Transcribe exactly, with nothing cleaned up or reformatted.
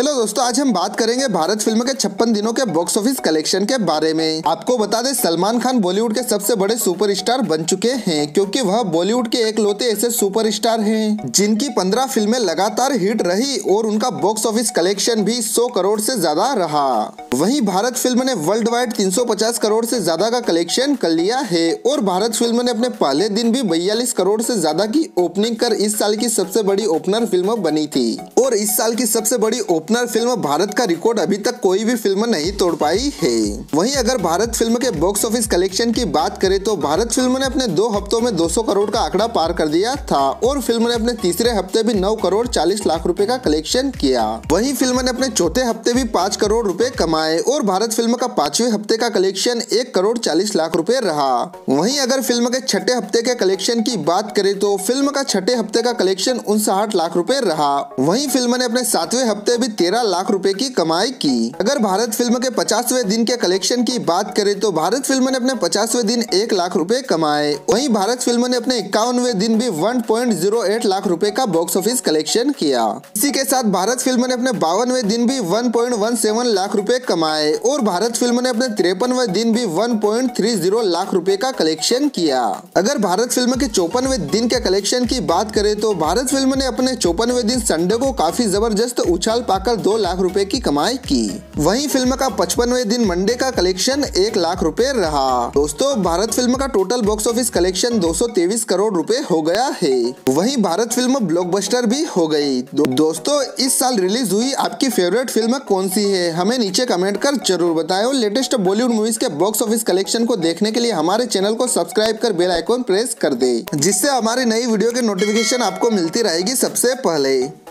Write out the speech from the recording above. Hello दोस्तों, आज हम बात करेंगे भारत फिल्म के छप्पन दिनों के बॉक्स ऑफिस कलेक्शन के बारे में। आपको बता दें, सलमान खान बॉलीवुड के सबसे बड़े सुपरस्टार बन चुके हैं क्योंकि वह बॉलीवुड के एकलौते ऐसे सुपरस्टार हैं जिनकी पंद्रह फिल्में लगातार हिट रही और उनका बॉक्स ऑफिस कलेक्शन भी सौ करोड़ से ज्यादा रहा। वहीं भारत फिल्म ने वर्ल्ड वाइड तीन सौ पचास करोड़ से ज्यादा का कलेक्शन कर लिया है और भारत फिल्म ने अपने पहले दिन भी बयालीस करोड़ से ज्यादा की ओपनिंग कर इस साल की सबसे बड़ी ओपनर फिल्म बनी थी और इस साल की सबसे बड़ी ओपनर फिल्म भारत का रिकॉर्ड अभी तक कोई भी फिल्म नहीं तोड़ पाई है। वहीं अगर भारत फिल्म के बॉक्स ऑफिस कलेक्शन की बात करें तो भारत फिल्म ने अपने दो हफ्तों में दो सौ करोड़ का आंकड़ा पार कर दिया था और फिल्म ने अपने तीसरे हफ्ते भी नौ करोड़ चालीस लाख रुपए का कलेक्शन किया। वहीं फिल्म ने अपने चौथे हफ्ते भी पाँच करोड़ रुपए कमाए और भारत फिल्म का पांचवें हफ्ते का कलेक्शन एक करोड़ चालीस लाख रूपए रहा। वहीं अगर फिल्म के छठे हफ्ते के कलेक्शन की बात करें तो फिल्म का छठे हफ्ते का कलेक्शन उनसठ लाख रूपए रहा। वहीं फिल्म ने अपने सातवें हफ्ते भी तेरह लाख रुपए की कमाई की। अगर भारत फिल्म के पचासवें दिन के कलेक्शन की बात करें तो भारत फिल्म ने अपने पचासवें दिन एक लाख रुपए कमाए। वहीं भारत फिल्म ने अपने इक्यावनवें दिन भी एक पॉइंट शून्य आठ लाख रुपए का बॉक्स ऑफिस कलेक्शन किया। इसी के साथ भारत फिल्म ने अपने बावनवें दिन भी एक पॉइंट एक सात लाख रुपए कमाए और भारत फिल्म ने अपने तिरपनवें दिन भी एक पॉइंट तीस लाख रुपए का कलेक्शन किया। अगर भारत फिल्म के चौपनवें दिन के कलेक्शन की बात करें तो भारत फिल्म ने अपने चौपनवें दिन संडे को काफी जबरदस्त उछाल पाकर दो लाख रुपए की कमाई की। वहीं फिल्म का पचपनवें दिन मंडे का कलेक्शन एक लाख रुपए रहा। दोस्तों, भारत फिल्म का टोटल बॉक्स ऑफिस कलेक्शन दो सौ तेईस करोड़ रुपए हो गया है। वहीं भारत फिल्म ब्लॉकबस्टर भी हो गई। दो, दोस्तों इस साल रिलीज हुई आपकी फेवरेट फिल्म कौन सी है, हमें नीचे कमेंट कर जरूर बताएं। और लेटेस्ट बॉलीवुड मूवीज के बॉक्स ऑफिस कलेक्शन को देखने के लिए हमारे चैनल को सब्सक्राइब कर बेल आइकॉन प्रेस कर दे, जिससे हमारी नई वीडियो की नोटिफिकेशन आपको मिलती रहेगी सबसे पहले।